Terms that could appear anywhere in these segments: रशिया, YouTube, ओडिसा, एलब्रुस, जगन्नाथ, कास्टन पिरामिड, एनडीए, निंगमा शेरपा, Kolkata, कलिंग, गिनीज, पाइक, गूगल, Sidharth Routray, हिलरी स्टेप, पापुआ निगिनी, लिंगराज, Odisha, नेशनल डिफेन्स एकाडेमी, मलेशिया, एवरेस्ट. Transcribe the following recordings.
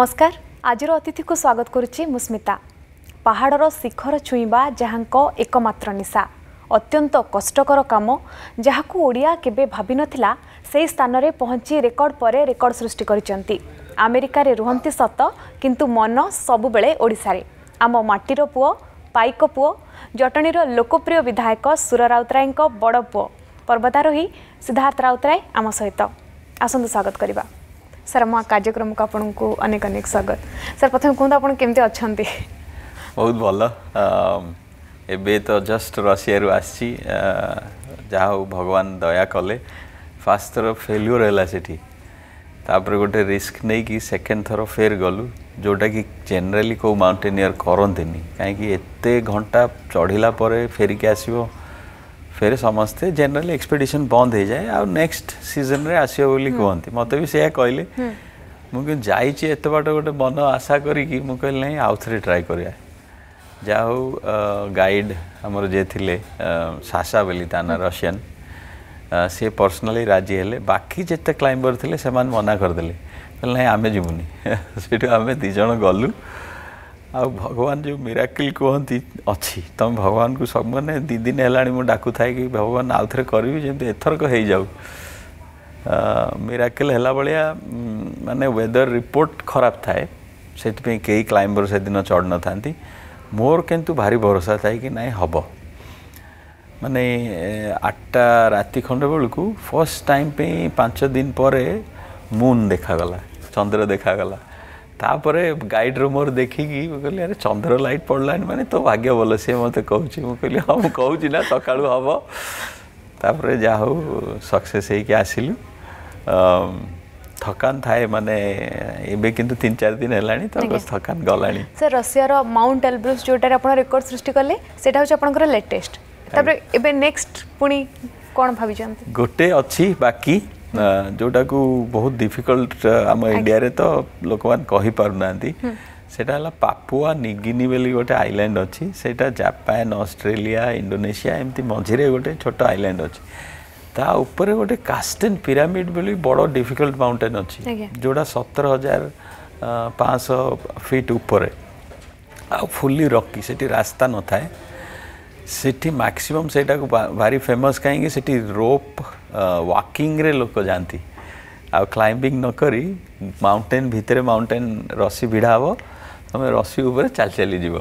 नमस्कार। आज अतिथि को स्वागत करुच्ची मुस्मिता। पहाड़र शिखर छुईबा जहां एकमात्र निशा अत्यंत कष्टकर काम जहाँ को ओडिया केबे भाबी नथिला से स्थान रे पहुंची रेकर्ड पर रेकर्ड सृष्टि करिसेंती। अमेरिका रे रुहंती सत किंतु मन सबु बेले ओडिसा रे। आम माटीर पुओ पाइक पुओ जटणीर लोकप्रिय विधायक सुर राउतराय बड़ पुओ पर्वतारोही सिद्धार्थ राउतराय आम सहित आसंतु स्वागत करवा। सर आम कार्यक्रम को आपन को अनेक अनेक स्वागत। सर प्रथम कहूँ आप केमती अच्छा? बहुत भल। एबे तो जस्ट रशिया आसी जहा भगवान दया कले। फास्ट थर फेल्यूर है सेठी तापर गोटे रिस्क नहीं कि सेकेंड थर फेर गलु जोटा कि जेनराली को माउंटेनियर करते कहीं एते घंटा चढ़ला फेरिक आसो फेर समस्ते जेनराली एक्सपेडिशन बंद हो जाए आ नेक्स्ट सीजन रे आसो बोली कहते। मत भी से कहले मुझे जात बाट गोटे मन आशा करी कहली ना आउ थे ट्राए कराया। जा गाइड हमर जे थिले सासा बोली ताना रशियन से पर्सनली राजी हेले। बाकी जेते क्लाइंबर थिले से मान मना करदेले कहले ना आम जीवनी से आम दिज गलु। आ भगवान जो मिराकिल कहती अच्छी तुम भगवान को सब मैंने दी दिन है डाकू थाए कि भगवान आउ थे करी जमी एथरक हो जाऊ। मिराकिल है भाया मानने वेदर रिपोर्ट खराब थाए से कई क्लाइंबर से दिन चढ़ न था। मोर किंतु भारी भरोसा थाए कि ना हम माने आठटा राति खंडे बेलू फर्स्ट टाइम पे 5 दिन पर मून देखागला चंद्र देखागला। तापर गाइड मोर देखी कहली अरे चंद्र लाइट पड़लानी माने तो भाग्य भल। सी मत कहूँ मुझे कहली हाँ मुझे कहूँ ना सका हम। तापर जा सक्सेस आसिलु। थकान थाए माने एबे किंतु 3-4 दिन है तो थकान गला। सर रशिया माउंट एलब्रुस जोटार आप रेकर्ड सृष्टि कले से आपर लेटेस्ट एबे नेक्स्ट पुणी कौन भावी गोटे अच्छी बाकी जोटा को बहुत डिफिकल्ट आम इंडिया रे तो लोक मान कही पार ना से पापुआ निगिनी बेली गोटे आइलैंड अच्छी से जापान ऑस्ट्रेलिया इंडोनेशिया एमती मझीरे गोटे छोट आइलैंड अच्छी। ता ऊपर गोटे कास्टन पिरामिड बोली बड़ डिफिकल्ट माउंटेन अच्छी जोड़ा 17,500 फीट ऊपर आ फुली रॉकी से रास्ता न था सेठी मैक्सिमम से भारी फेमस कहीं से रोप वॉकिंग रे लोक जाती आ क्लाइंबिंग न करी माउंटेन भितर माउंटेन रस्सी भिड़ा हे तुम रस्सी उपर चल चली जीव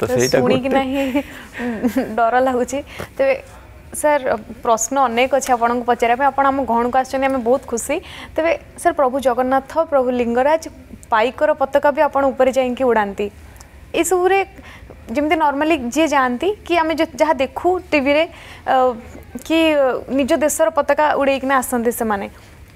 तो डर लगुच। सर प्रश्न अनेक अच्छे आपको पचारे आम गहन को आसमें बहुत खुशी। तेरे सर प्रभु जगन्नाथ प्रभु लिंगराज पाइकर पताका भी आपरे जाइक उड़ाती यूर जमी नॉर्मली जी जाती कि आम जहाँ देखू टीवी रे कि निज देशर पताका उड़ेकना आसती से मैंने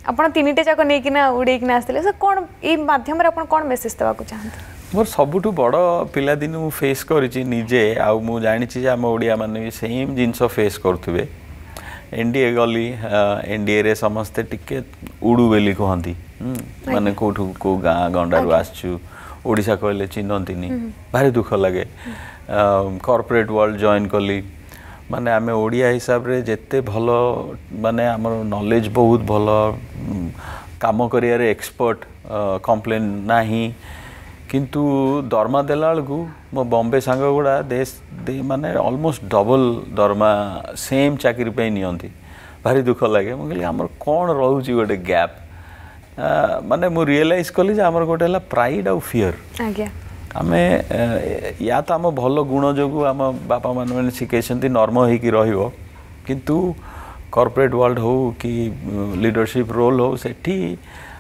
आपनटे जाक नहींकिना उड़ेकना आसते। सर कौन ये मध्यम आप कौन मेसेज देवाक चाहते? मोर सबुठू बड़ पिलादिन फेस करिछि निजे आउ मु जानि छि जे हम ओडिया माने भी सेम जिनसो फेस करथुबे। एनडीए गली एनडीए रे समस्ते टिके उड़ू बेली कहती माने कोठू को गाँ गंडारू आसछु ओडिसा कहले चिन्हतिनी भारी दुख लगे। कॉर्पोरेट वर्ल्ड जॉइन कली माने आम ओडिया हिसाब रे जेते भल माने हमर नॉलेज बहुत भल काम करिया रे एक्सपर्ट कंप्लेन नाही किंतु दरमा देला बेलू मो बॉम्बे सांग गुड़ा देश दे माने ऑलमोस्ट डबल दरमा सेम चाकरी पे नियंती भारी दुख लगे। मुझे आमर कौन रोच गोटे गैप माने मु रियलाइज कली आमर गोटे प्राइड आउ फियर आम या तो आम भल गुण जो आम बापा मैंने शिखई नर्म हो किंतु कॉर्पोरेट वर्ल्ड हो कि लीडरशिप रोल हो सेठी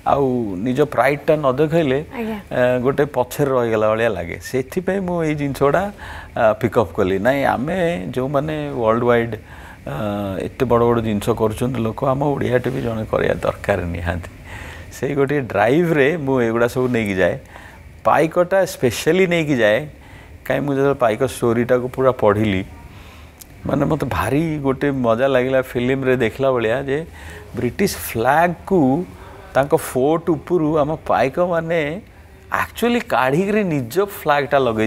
आउ निज प्राइडटा न देखले गोटे पक्षर रहीगला भाया लगे। से जिनसटा पिकअप कली ना आम जो मैंने वर्ल्ड वाइड एत बड़ बड़ जिनस कर लोक आम ओडिया टी जड़े कराया दरकार निहांती से गोटे ड्राइव रे मुझा सब नहीं जाए पाइकटा स्पेशली नहीं जाए कहीं मुझे पाइक स्टोरीटा को पूरा पढ़ली माने मत भारी गोटे मजा लगे। फिल्म रे देखला भाया जे ब्रिटिश फ्लैग को तांको फोर्ट उपर आम पाइक मैंने एक्चुअली काढ़ी निज फ्लैगटा लगे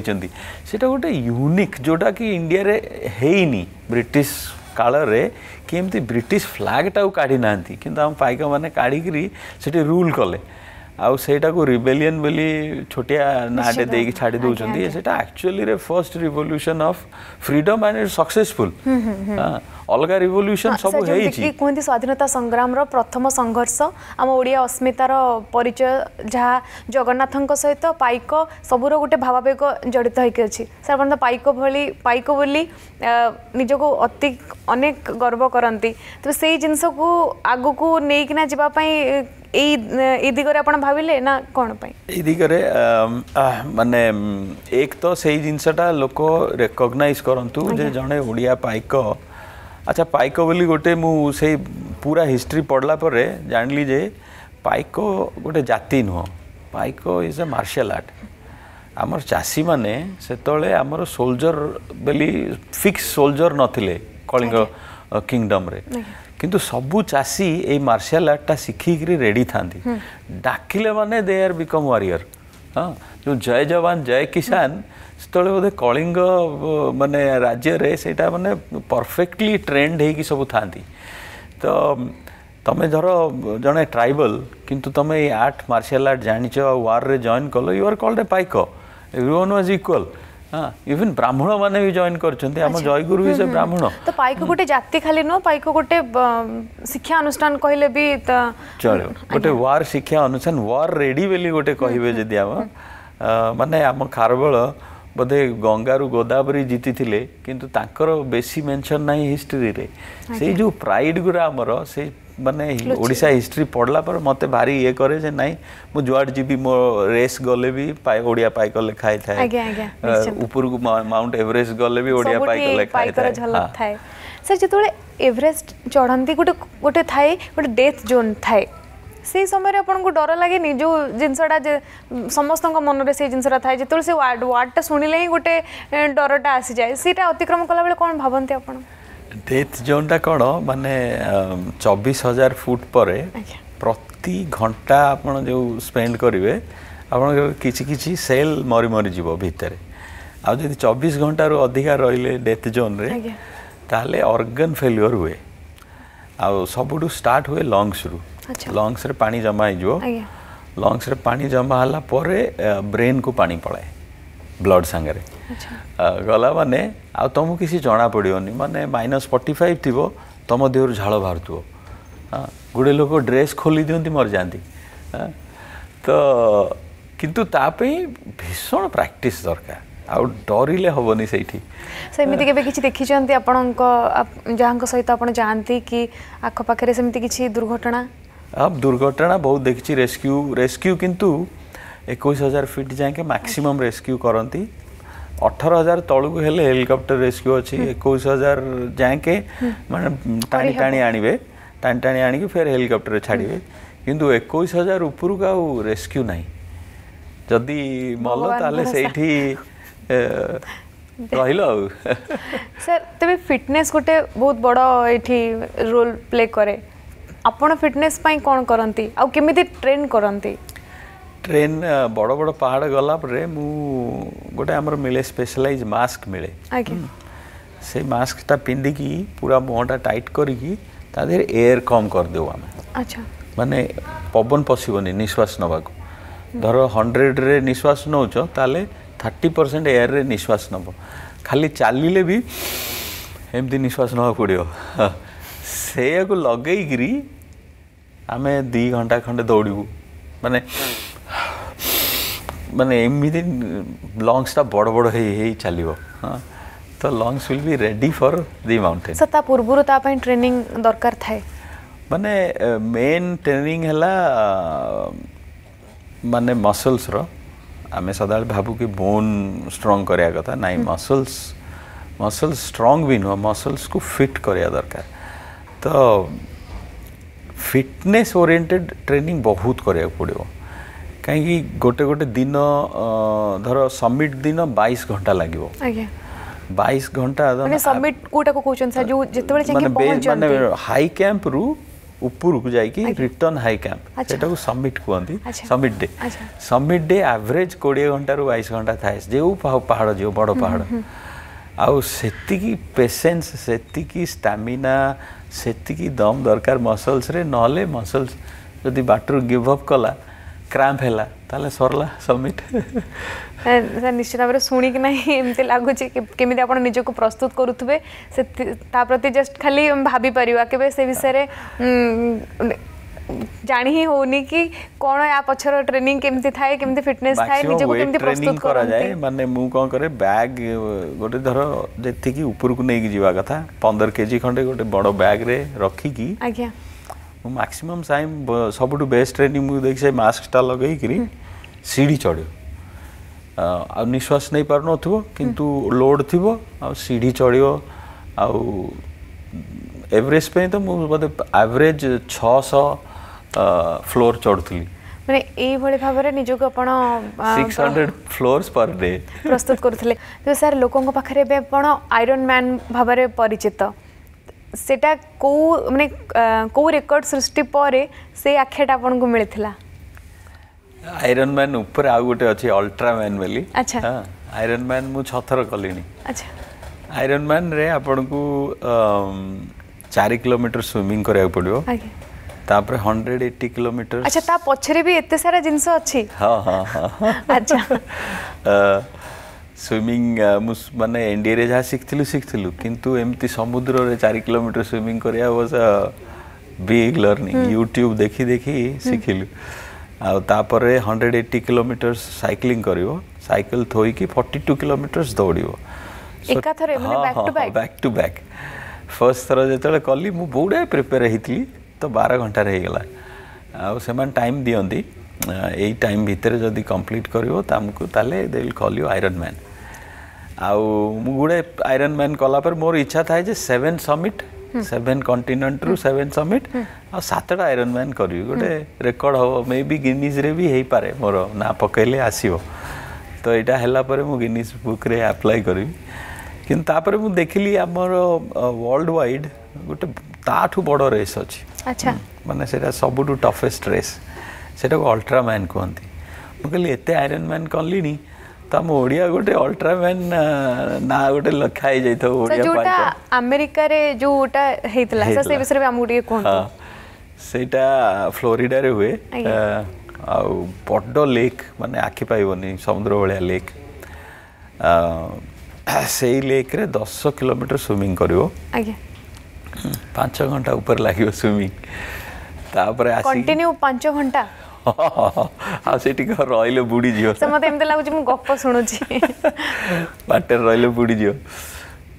गोटे यूनिक जोटा कि इंडिया रे हेनी ब्रिटिश काल रे किमती ब्रिटिश फ्लैगटा काढ़ी ना कि आम पाइक मैंने काढ़ी रूल कले आउ सेटा को रिबेलियन बोली छोटिया नाटे देकी छाड़ी दोचंदी सेटा एक्चुअली रे first revolution of freedom and it successful अलग रिवोल्यूशन सब हेइची कोंती स्वाधीनता संग्राम रो प्रथम संघर्ष हम ओडिया अस्मितार परिचय जहा जगन्नाथन को सहित पाइक सबुरो गोटे भावावेग जड़ित होइके अछि सर अपन पाइक बोली निजो को अति अनेक गर्व करंती तो सेही जिंस को आगु को नेकिना जिबा पई दिगरे भाविले ना कौन दिगरे माने एक तो सही जिनसटा लोक रेकग्नाइज करंतु जे जने ओडिया पाइक अच्छा पाइक बोली गोटे मु से पूरा हिस्ट्री पढ़ला पर जानली जे पाइक गोटे जाति नुह पाइक is a martial art आमर चासी माने सेतळे आमर सोल्जर बोली फिक्स सोल्जर नथिले कलिंग किंगडम रे किंतु सबु चासी ए मार्शल आर्ट टा सिखिकरी रेडी थांती डाकिले माने दे आर बिकम वॉरियर हां जो जय जवान जय किसान स्थले बोधे कलिंग माने राज्य रे सेटा माने परफेक्टली ट्रेंड हे कि सब थांती तो तमे धरो जने ट्राइबल किंतु तमे ए आर्ट मार्शल आर्ट जानिचो वार रे जॉइन कलो you are called a Paika everyone was equal even ब्राह्मण माने भी जॉइन करछन्ते हम जयगुरु इज ए ब्राह्मण तो पाइक गोटे जाति खाली न पाइक गोटे शिक्षा अनुष्ठान कहले भी चलो गोटे वार शिक्षा अनुष्ठान वार रेडी बेली गोटे कहिबे जदी हम माने हम खारबळ बदे गंगारू गोदावरी जीति थिले किंतु तांकर बेसी मेंशन नाही हिस्ट्री रे से जो प्राइड गुरा हमर से माने ओडिसा हिस्ट्री पढ़ला पर मते भारी ये करे जे नाही मु जोआड जीबी मो रेस गले भी ओडिया पाइक लिखाई थाए ऊपर को माउंट एवरेस्ट गले भी ओडिया पाइक लिखाई थाए झलक थाए सर जतोले एवरेस्ट चढ़ंती गोटे गोटे थाए गोटे डेथ जोन थाए से समय अपन को डर लगे नि जो जिनसटा समस्त मन में से जिनसटा थाए जतोले से वार्ड वार्डटा सुनिले ही गोटे डरटा आसी जाए सेटा अतिक्रम कला बेले कोन भाबनते अपन डेथ जोनटा कौन माने 24,000 फुट पर प्रति घंटा आपड़ जो स्पेंड करेंगे आप कि सेल मरी मरी जीव भितर आदि 24 घंटा रु अधिका रे डेथ जोन रे ताले ऑर्गन फेल्युअर हुए आ सबुठ स्टार्ट हुए लंग्स रु लंग्स रे पानी जमा हो लंग्स रे पानी जमा हला परे ब्रेन को पानी पलाए ब्लड सांगरे गला माने आ तुम किसी जना पड़ोनी माने -45 थी तुम देहर झाड़ बाहर थो हाँ गुड़े लोग ड्रेस खोली दिखती मर जाती तो किंतु तापे भीषण प्रैक्टिस दरकार आउ डरिले हबनी सेठी सेमिति केबे किछि देखि चंती आपनक जहां सहित आपण जानती कि आख पाखरे सेमिति किछि दुर्घटना अब दुर्घटना बहुत देखि रेस्क्यू किंतु 21,000 फीट जाके मैक्सिमम रेस्क्यू करती 18,000 तलू को हेले हेलीकॉप्टर रेस्क्यू अच्छी 21,000 जाके माने टाणी आनी फिर हेलीकॉप्टर छाड़े किंतु 21,000 ऊपर का रेस्क्यू नहीं जदि मल ताले सेठी रहिलो सर तबे फिटनेस गोटे बहुत बड़ा एठी रोल प्ले करे आपण फिटनेस पई कोन करंती आ केमिति ट्रेन करंती ट्रेन बड़ बड़ पहाड़ गलापर मु गोटे आमर मिले स्पेशलाइज मास्क मिले से मास्कटा पिंधिकी पूरा मुहटा टाइट करी एयर कम करदेव आम माने पवन पशबनी निश्वास नाक धर 100 रे निश्वास नौ ताले 30% एयर रे निश्वास नब खाली चलिए भी एमती निश्वास ना पड़ो से लगे आम 2 घंटा खंडे दौड़ू माने माने एमती लंग्सटा बड़ बड़ हो चलो हाँ तो lungs will be ready for the mountain सता पूर्व ट्रेनिंग दरकार थाए माने मेन ट्रेनिंग हैला माने मसल्स रो आमे सदा भाबू कि बोन स्ट्रॉन्ग करिया कथा नाइ मसल्स मसल्स स्ट्रॉन्ग भी नुह मसल्स को फिट करिया दरकार तो फिटनेस ओरिएंटेड ट्रेनिंग बहुत करिया पड़ो कहीं गोटे गोटे दिन धर समिट दिन 22 घंटा लगे 22 घंटा हाई कैंप रु ऊपर को जाइए रिटर्न हाई कैंप से समिट कहती समिट डे एवरेज 20 घंटा रु 22 घंटा थाए जो पहाड़ जो बड़ पहाड़ आउ सेतिकी पेशेंस सेतिकी स्टामिना सेतिकी दम दरकार मसल्स रे नहले मसल्स जदि बाटर गिव अप कला क्रैम्प हैला ताले सरला सबमिट सर निश्चित भाव शुणी एमती लगुच केमी आप निजक प्रस्तुत करुवे प्रति जस्ट खाली भाभी परिवा के से विषय जानी ही होनी कि कौन या पछर ट्रेनिंग केमती थाए केमती फिटनेस थाए निजक केमती प्रस्तुत करा जाए माने मु कोन करे बैग गोटे धर जेति की ऊपर को नै जीवा कथा 15 केजी खंडे गोटे बड़ो बैग रे रखी की आज्ञा मु मैक्सिमम टाइम सबटु बेस्ट ट्रेनिंग मु देखि से मास्क टा लगई करी सीढ़ी चढ़ियो आ निश्वास नै पर नथबो किंतु लोड थिबो आ सीढ़ी चढ़ियो आ एवरेज पे तो मु बदे एवरेज 600 फ्लोर चढ़ुली माने एई भले भाबरे निजो को आपण 600 फ्लोर्स पर डे प्रस्तुत करथले तो सर लोकों को पाखरे बे आपण आयरन मैन भाबरे परिचित सेटा को माने को रिकॉर्ड सृष्टि परे से आखेटा आपण को मिलथिला आयरन मैन ऊपर आ गोटे अछि अल्ट्रा मैन वाली अच्छा हां आयरन मैन मु 6 थर कलिनी अच्छा आयरन मैन रे आपण को 4 किलोमीटर स्विमिंग करिया पड़ियो तापर 180 किलोमीटर अच्छा ता पछरे भी एते सारा जिंस अछि हां हां हां अच्छा स्विमिंग माने एनडी रे जा सिखथिलु किंतु एमती समुद्र रे 4 किलोमीटर स्विमिंग करिया was a big learning YouTube देखि देखि सिखिलु आ तापर 180 किलोमीटर साइक्लिंग करियो साइकिल थोई की 42 किलोमीटर दौड़ियो एका थरे माने बैक टू बैक फर्स्ट थर जेतले कली मु बौडा प्रिपेयर हेतली तो 12 घंटा रही गला आ से मान टाइम दियंदी एई टाइम भितर जदी कंप्लीट करियो तामको ताले they will call you iron Man आ मु गुडे आयरन मैन कला पर मोर इच्छा थाए जे 7 समिट 7 कॉन्टिनेंट रु 7 समिट आ 7टा आयरन मैन करियो गुडे रिकॉर्ड हो मे बी गिनीज रे भी हेई पारे मोर ना पकैले आसीबो तो एटा हैला पर मु गिनीज बुक रे अप्लाई करियो किन तापर मु देखली हमर वर्ल्ड वाइड गुटे ताठु बडो रेस अछि अच्छा माने सेटा सबटु टफेस्ट रेस सेटा को अल्ट्रा मैन कोंती मु कहली एते आयरन मैन कलिनी त हम ओडिया गुटे अल्ट्रा मैन ना गुटे लखाई जाइतो ओडिया पाई जोटा अमेरिका रे जोटा हेतला से बिसरे हम गुटे कोंती सेटा फ्लोरिडा रे हुए आ बडो लेक माने आखी पाइबोनी समुद्र बळिया लेक सेई लेक रे 10 किलोमीटर स्विमिंग करियो आगे 5 घंटा ऊपर लागियो स्विमिंग तापर आसी कंटिन्यू 5 घंटा आ सेठी को रोइले बुडी जियो से मते एमते लागो जे मु गप्प सुनु छी बाटे रोइले बुडी जियो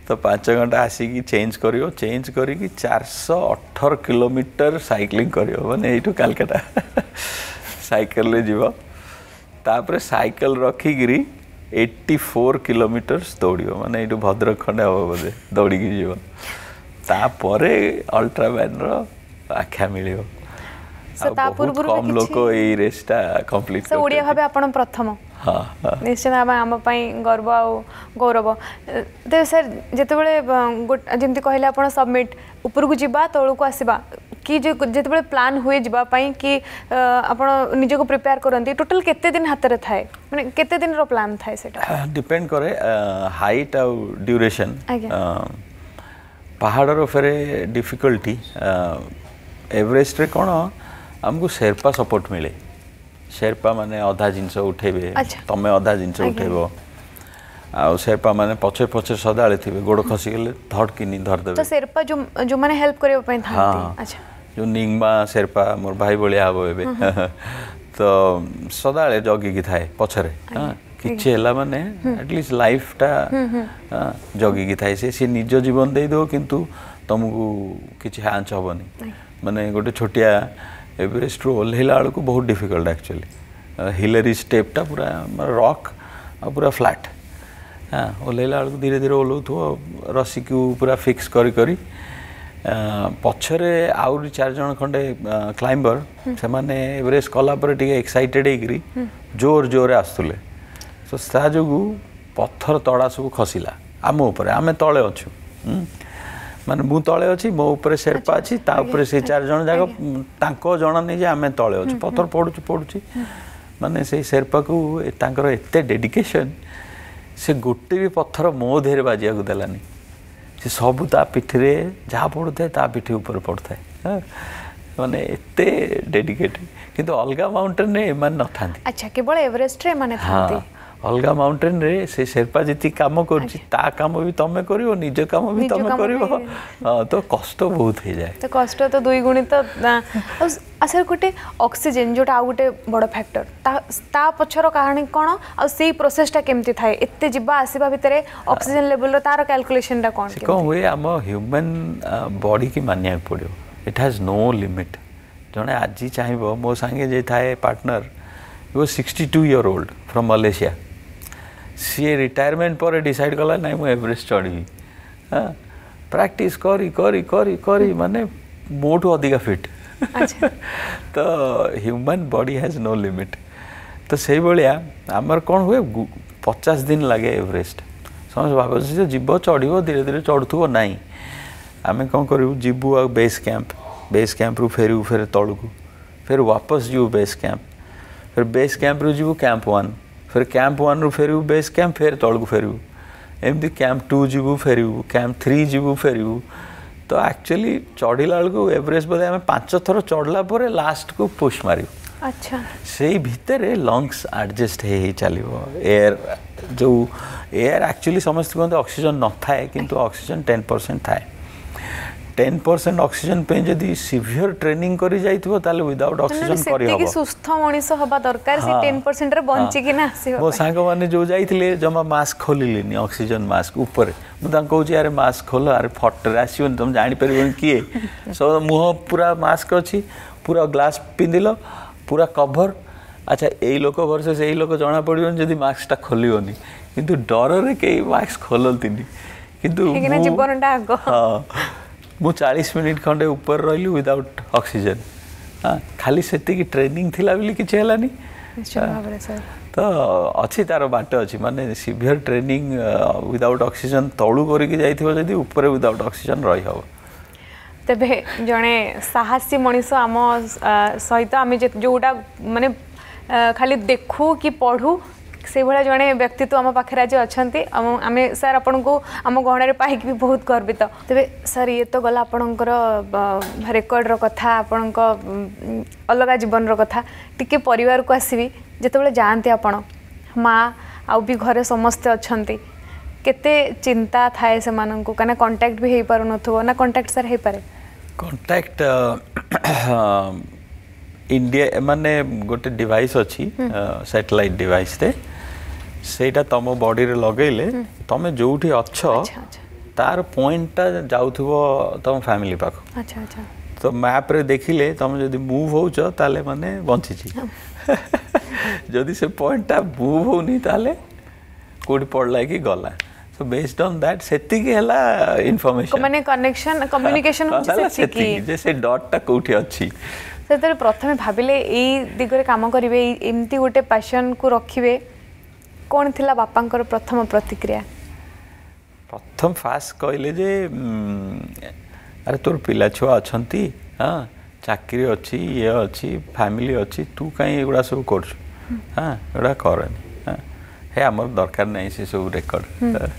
तो 5 घंटा आसी की चेंज करियो चेंज करी की 418 किलोमीटर साइक्लिंग करियो माने एटू कलकत्ता साइकिल ले जीवो तापर साइकिल रखी गिरी 84 किलोमीटर दौड़ो माने एटू भद्रक खंडे हम बोले दौड़ी की जीवन तापरे अल्ट्रा मैन रो आख्या मिलियो सो ता पूर्व कम लोक ए रेसटा कंप्लीट सो ओडिया भाबे आपण प्रथम हां निश्चय हम पई गर्व आ गौरव तो सर जते बेले जेमती कहले आपण सबमिट ऊपर को जीवा तोल को आसीबा कि जते बेले प्लान हुए जीवा पई कि आपण निजे को प्रिपेयर करंती टोटल केते दिन हाथ रे थाए माने केते दिन रो प्लान थाए सेटा डिपेंड करे हाइट और ड्यूरेशन पहाड़ रो फेरे डिफिकल्टी एवरेस्ट रे कोन हमको शेरपा सपोर्ट मिले शेरपा माने आधा जिंस उठेबे तमे आधा जिंस उठेबो आ शेरपा माने पछे पछे सदाले थिबे गोड़ खसी गेले धड़किनी धर देबे तो शेरपा जो जो माने हेल्प करे पई थांती अच्छा जो निंगमा शेरपा मोर भाई बोले आबो एबे तो सदाले जगी की थाए पछरे हां किछे हला माने एटलीस्ट लाइफ टा जगी की थाए से निजो जीवन दे दो किंतु तुमको किछ हांच होबनी माने गोटे छोटिया एवरेस्ट रो ओल्हेला को बहुत डिफिकल्ट एक्चुअली हिलरी स्टेप टा पूरा रॉक और पूरा फ्लैट हां ओल्हेला को धीरे धीरे ओलो थो रस्सी को पूरा फिक्स करी करी पछरे आउर 4 जण खंडे क्लाइंबर से माने एवरेस्ट कला पर टिके एक्साइटेड हेकरी जोर जोर आस्तुले सो सा जोगु पत्थर तड़ा सब खसिला हम ऊपर हमें तळे अछु माने मु तळे अछि मो ऊपर शेरपा अछि ता ऊपर से 4 जण जाग तांको जण नै जे हमें तळे अछि पत्थर पडुछि पडुछि माने से शेरपा को तांकर एते डेडिकेशन से गुट्टी भी पत्थर मो धेर बाजिया को देलानी से सब ता पिठरे जा पडुथे ता पिठी ऊपर पडुथे माने एते डेडिकेटेड किंतु अलगा माउंटेन रे मान न थांती। अच्छा केवल एवरेस्ट रे माने थांती। अलगा माउंटेन रे से शेरपा जति काम करछि ता काम भी तमे करियो निज काम भी तमे करियो तो कष्ट बहुत हो जाए तो कष्ट तो दुई गुणित असर गोटे ऑक्सीजन जोटा आ गोटे बड़ फैक्टर ता पछर कहानी कोन आ सेही प्रोसेसटा केमती थाए एते जिबा आसीबा भितरे ऑक्सीजन लेवल रो तार कैलकुलेशनटा कोन केमती कोन होए हम ह्यूमन बॉडी की मानिया पड़ियो इट हैज नो लिमिट जने आज चाहबो मो संगे जे थाए पार्टनर वो 62 ईयर ओल्ड फ्रॉम मलेशिया सी रिटायरमेंट पर डिसाइड कला ना मु एवरेस्ट चढ़ी हां प्रैक्टिस करी करी करी करी माने मोटू अधिका फिट अच्छा तो human body has no limit तो सही भलिया हमर कोन हुए 50 दिन लगे एवरेस्ट समझ बाबा से जीव चढ़ीबो धीरे धीरे चढ़थुबो नाही आमे कोन करू जीबू आ बेस कैंप रु फेरू फेर तळकू फेर वापस जीव बेस कैंप फिर बेस कैंप रु जीव कैंप 1 फिर कैंप 1 रु फेरू बेस कैंप फेर तळकू फेरू एमदी कैंप 2 जीव फेरू कैंप 3 जीव फेरू तो एक्चुअली चढ़ला बेलू एवरेस्ट बोले आम 5 थर चढ़ला लास्ट को पुश मारू अच्छा से भितर लंग्स आडजस्ट हो चलो एयर जो एयर एक्चुअली समस्त कहते ऑक्सीजन न थाए किंतु ऑक्सीजन 10% थाए 10% ऑक्सीजन पे जदि सीवियर ट्रेनिंग करी जाइथिबो ताले विदाउट ऑक्सीजन करी होबो सुस्थ मनीष होबा दरकार से 10% रे बंची कि ना आसीबो मो सांग माने जो जाइथिले जमा मास्क खोलिलेनी ऑक्सीजन मास्क ऊपर मु ता कहू छी अरे मास्क खोल अरे फट रे आसीओ तुम जानि परबो किए सब मुह पूरा मास्क अछि पूरा ग्लास पिंदिलो पूरा कवर अच्छा एई लोक वर्सेस एई लोक जणा पडियो जदि मास्कटा खोलियोनी किंतु डर रे के मास्क खोललतिनी किंतु किने जीवनटा आगो हां मु 40 मिनट खंडे ऊपर रही विदाउट ऑक्सीजन हाँ खाली से ट्रेनिंग थी बोली किसी है तो अच्छी तार बाट अच्छी मानने सीवियर ट्रेनिंग विदाउट ऑक्सीजन तलू करी ऊपर विदाउट ऑक्सीजन रही हम तेरे जड़े साहसी मनीष आम सहित आम जोटा माने खाली देखू कि पढ़ू से भाया जड़े व्यक्तित्व आम पाखे आज अच्छा आम सर आपण को आम गहन पाई भी बहुत गर्वित तेरे सर ये तो गला आपणकर रेकर्ड कथा आपण अलग जीवन कथा टिके परिवार को आसबी जिते जाते आपण माँ आउ भी घरे समस्ते अच्छा केते चिंता थाए से कहीं कांटेक्ट भी हो पार ना कांटेक्ट सर हो पारे कांटेक्ट इंडिया माने गोटे डिवाइस अच्छी सैटेलाइट डिवाइस थे सेटा तुम बॉडी रे लगेले तुम जोठी अच्छा तार पॉइंटटा जाउथबो तुम फैमिली पाखो अच्छा अच्छा तो मैप रे देखिले तुम जदी मूव होचो ताले माने बंची छी जदी से पॉइंटटा मूव होनी ताले कोड पड़ला कि गला सो बेस्ड ऑन दैट सेति के हला इंफॉर्मेशन माने कनेक्शन कम्युनिकेशन हो सेति जैसे डॉट टा कोठी अच्छी से प्रथमे भाविले यही दिगरे काम करेंगे एमती गोटे पैशन को रखिए कौन थिला बापा प्रथम प्रतिक्रिया प्रथम फास्ट कहले जे अरे तोर पिला छुआ अच्छा हाँ चाकरी अच्छी ये अच्छी फैमिली अच्छी तू कहीं एगुड़ा सब कर हाँ एगुड़ा करनी हाँ हे आमर दरकार नहीं से सब रेकर्ड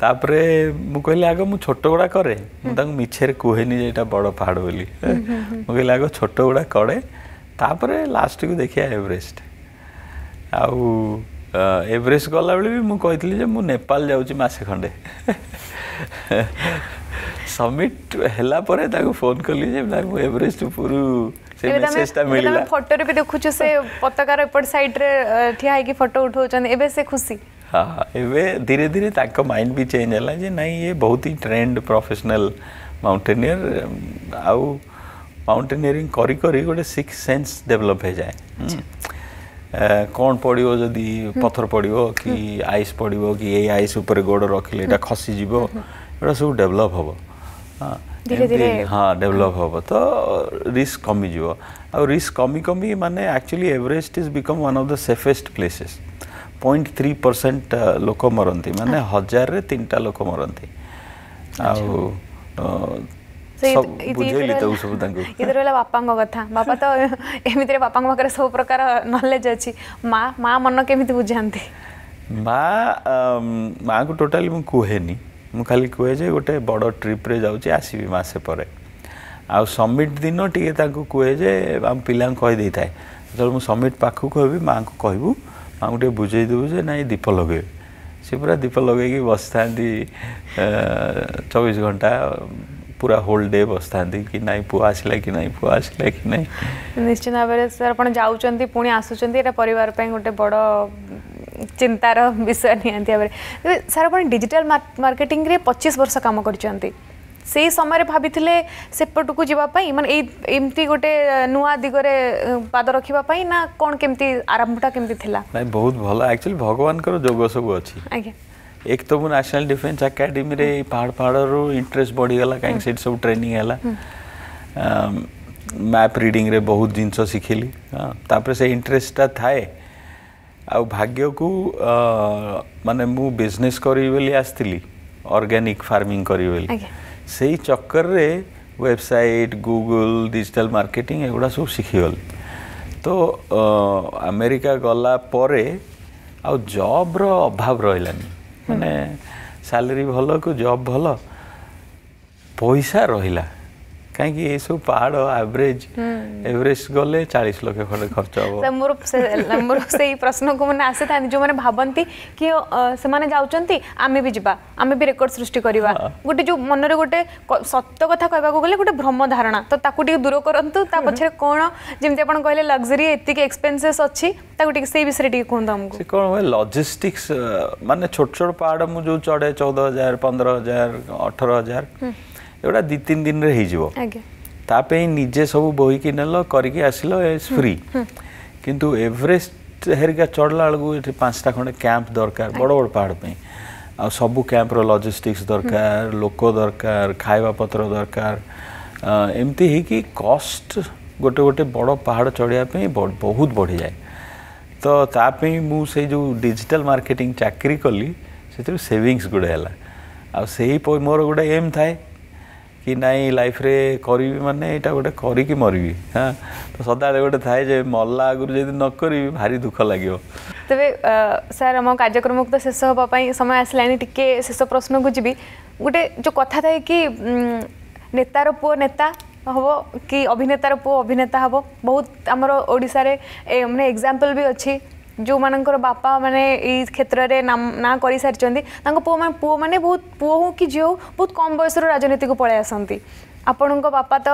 तापरे मु कहले आगो मु छोट गुड़ा करे मुझे मिछेर कहेनी जेटा बड़ पहाड़ बोली मु कहले आगो छोट गुड़ा करे तापरे लास्ट को देखिया एवरेस्ट आउ एवरेस्ट गला बेले भी मु कहितली जे मु नेपाल जाउची मासे खंडे समिट हेला परे ताको फोन करली जे मु एवरेस्ट पुरु से मैसेज ता मिलला फोटो रे भी देखु छ से पताका रे ऊपर साइड रे ठिया है कि फोटो उठौछन एबे से खुशी हाँ ये धीरे धीरे ताको माइंड भी चेंज है जे नहीं ये बहुत ही ट्रेंड प्रोफेशनल माउंटेनियर आउ माउंटेनियरिंग करी करी गोटे सिक्स सेंस डेवलप हो जाए कौन पड़ो जदि पत्थर पड़ो कि आइस पड़ो कि ये आइस ऊपर गोड़ रखिले एटा खसीज एटा सब डेवलप हम हाँ डेवलप हम तो रिस्क कमिज आ रिस्क कमी कमी माने actually एवरेस्ट is become one of the safest places 0.3% लोक मरती माने 1000 रे 3टा लोक मरती बापा कथा बापा तो एमती बापा पाखे सब प्रकार नॉलेज अच्छी माँ माँ मन केमी बुझाते माँ को टोटाली मुझे कहेनि मुझे खाली कहे जे गोटे बड़ ट्रिप्रे जाऊँगी आसबि मसे आउ समिट दिन टे कहे जे आम पिला कहीदे थाए जो मुझे समिट पाखक कहबी माँ को कहूँ माँ को बुझेदेवु जे ना दीप लगे सी पूरा दीप लगे बस था 24 घंटा पूरा होल डे बस था कि ना पु आसला कि ना पु आसला कि ना निश्चित भाव में सर आप जाऊँ पुणी आसूँ ये परिवार गोटे बड़ चिंतार विषय निहांती भाव में सर आप डिजिटल मार्केटिंग रे 25 वर्ष काम कर से समय भाभी सेपटू जावाई माने एमती गोटे नुआ दिगरे पाद रखापी ना कौन केमती आरंभटा केमती थिला ना बहुत भल एक्चुअली भगवान को जोग सब अच्छी आज्ञा एक तो मु नेशनल डिफेन्स एकाडेमी रे पहाड़ पहाड़ रो इंटरेस्ट बढ़ीगला कहीं से सब ट्रेनिंग है मैप रीडिंग रे बहुत जिनस शिखिली तापर से इंटरेस्टा थाए आ भाग्य को माने मु बिजनेस करी बोली आसली ऑर्गेनिक फार्मिंग करी बोली से ही चक्कर रे वेबसाइट गूगल डिजिटल मार्केटिंग एगुड़ा सब शिखिगली तो अमेरिका गला पर आ जॉब रो अभाव रहिलानी माने सैलरी भल को जॉब भल पैसा रहिला कहीं ये सब पहाड़ एवरेज एवरेज गले 40 लाख खंड खर्च हे मोर से प्रश्न को मैंने आसी था जो मैंने भावती कि से जाऊँच आम भी जाम भी रेकर्ड सृष्टि करवा गोटे जो मनरे गोटे सत कथा कहवाक गले गोटे भ्रम धारणा तो ताकू दूर करूँ ता पछरे कौन जमी आप कहले लग्जरी एतिक एक्सपेन्सेस अच्छी से विषय कहूँ कौन लॉजिस्टिक्स मानने छोट छोट पहाड़ मुझे जो चढ़े 14,000 15,000 18,000 एगुड़ा 2-3 दिन होपे निजे सब बोह की नेल करके आसल फ्री किंतु एवरेस्ट हेरिका चढ़ला बेलू 5टा खंडे कैंप दरकार बड़ बड़ पहाड़ आ सबू कैंपर लॉजिस्टिक्स दरकार लोक दरकार खाइबा पत्र दरकार एमती है कॉस्ट गोटे गोटे बड़ पहाड़ चढ़ापी बहुत बढ़ी जाए तो तापी मुझे जो डिजिटल मार्केटिंग चाकरी कली से सेविंग्स गुड़े है आ से मोर गोटे एम थाए कि नाई लाइफ रे करी माने यहाँ गोटे करी मरबी हाँ तो सदा गोटे थाए मल्ला आगुरी जब न करी भारी दुख लगे तेरे सर आम कार्यक्रम को तो शेष हाँपाई समय आसलानी टे शेष प्रश्न को जी गोटे जो कथा थाए कि नेतार पुओ नेता हम कि अभिनेतार पुओ अभिनेता हम बहुत आमर ओडिशा रे मैंने एग्जाम्पल भी अच्छी जो मानकर बापा माने ये क्षेत्र रे नाम ना कर सारी पुओ माने बहुत पुओ हो कि झी हो बहुत कम बयस राजनीति को पलि आसती आपण बापा तो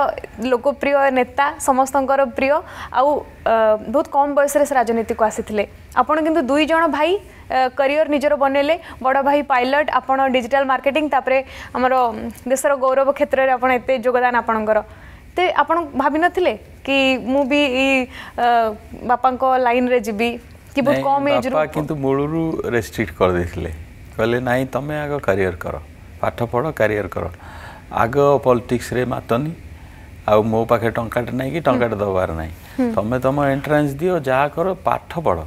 लोकप्रिय नेता समस्त प्रिय आउ बहुत कम बयस राजनीति को आसीथिले आपण किंतु 2 जण भाई करियर निजर बनैले बड़ भाई पायलट आपण डिजिटल मार्केटिंग तापरे हमर देशर गौरव क्षेत्र रे आपण एते योगदान आपणकर ते आपण भाबी नथिले कि मु भी बापांको लाइन रे जीबी कि बहुत कम एज रो किंतु मूलरू रेस्ट्रिक्ट कर देथिले कहले नाही तमे आग करियर कर पाठ पढ़ करियर कर आग पॉलिटिक्स रे मातनी आ मो पाखे टंकाटे नाही कि टंकाटे दबार नाही तमे तम एंट्रेंस दियो जा कर पाठ पढ़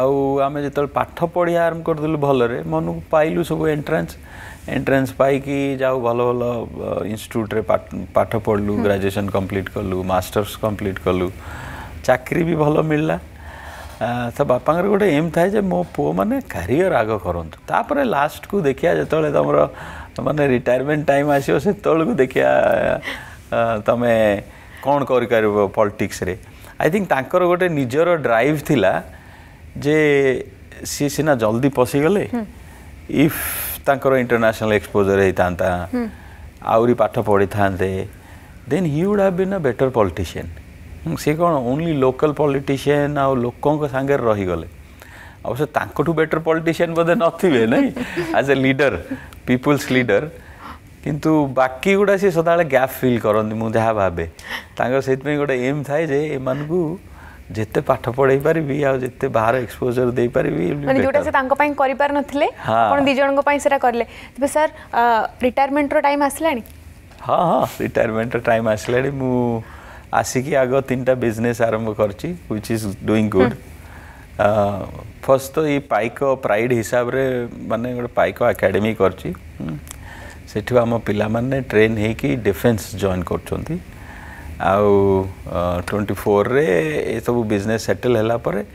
आउ आमे जतल पाठ पढ़िया आरंभ कर दिलु भल रे मन को पाइलु सब एंट्रेंस पाई कि जाऊ भल भल इंस्टिट्यूट रे पाठ पढ़लु ग्रेजुएशन कंप्लीट करलु मास्टर्स कंप्लीट करलु चाकरी भी भल मिलला तो बापांगर गोटे एम थाए मो पुओ माने करियर आग करंतु तापर लास्ट को देखिया जतले तमरो माने रिटायरमेंट टाइम आसीओ से तल को देखिया तमे कौन करि करबो पॉलिटिक्स रे आई थिंक तांकर गोटे निजरो ड्राइव थिला जे सी सिना जल्दी पसी गले इफ तांकर इंटरनेशनल एक्सपोजर हेतांता आउरी पाठ पढ़ी थांते then he would have been a better politician सी कौन ओनली लोकल पॉलिटिशियन आ लोकों सांगे रहीगले अवश्य तांकठू बेटर पॉलिटिशियन बोधे नथिबे नहीं as a leader people's leader किंतु बाकी गुड़ा सी सदा गैप फिल करती मुझे जहाँ भावे तांकर सेतमे गोटे एम थाए जे एमानकू जिते पाठ पढ़ाई पारि आ जिते बाहर एक्सपोजर दे पारि माने जोटा से तांको पई करि पार नथिले आपण दी जणको पई सेरा करले तबे सर रिटायरमेंट रो टाइम आसलानी हां हां रिटायरमेंट रो टाइम आसलानी मु आसिकी आग 3टा बिजनेस आरंभ करची which is doing good first तो ये पाइको प्राइड हिसाब रे माने गोटे पाइको एकेडमी करची सेठु हम पिला माने ट्रेन हे कि डिफेंस जॉइन करचोंती आउ 24 रे ए सब बिजनेस सेटल हला परे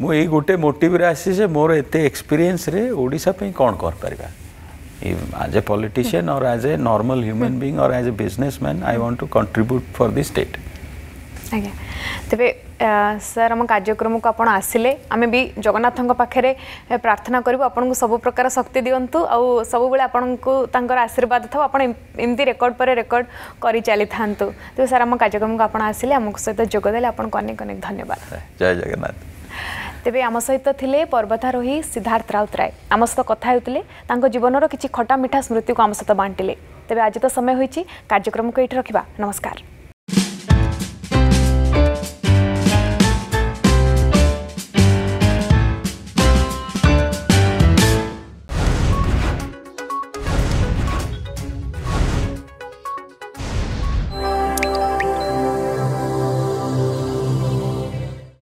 मु ए गोटे मोटिव रे आसी जे मोर एते एक्सपीरियंस रे ओडिसा पे कोन कर परबा As a politician or as a normal human being or as a businessman, I want to contribute for the state. Okay. तबे सर हम कार्यक्रम को अपन आसिले, हमें भी जगन्नाथन को पक्केरे प्रार्थना करूँ अपन को सबू प्रकार शक्ति दिवंतु और सबू बड़े अपन को तंगर आशीर्वाद था अपन इम्ती रिकॉर्ड परे रिकॉर्ड करी चलित हंतु। तो सर हम कार्यक्रम को अपन आसिले, हम उससे तो जोगदे ले अपन कोने कोने धन्यवाद। जय जगन्नाथ। तेबे आम सहित थिले पर्वतारोही सिद्धार्थ राउतराय आम सहित कथा होते तांको जीवनर किछि खटा मिठा स्मृति को आम सहित बांटिले। तेबे आज तो समय होइछि कार्यक्रम को एठी रखिबा। नमस्कार।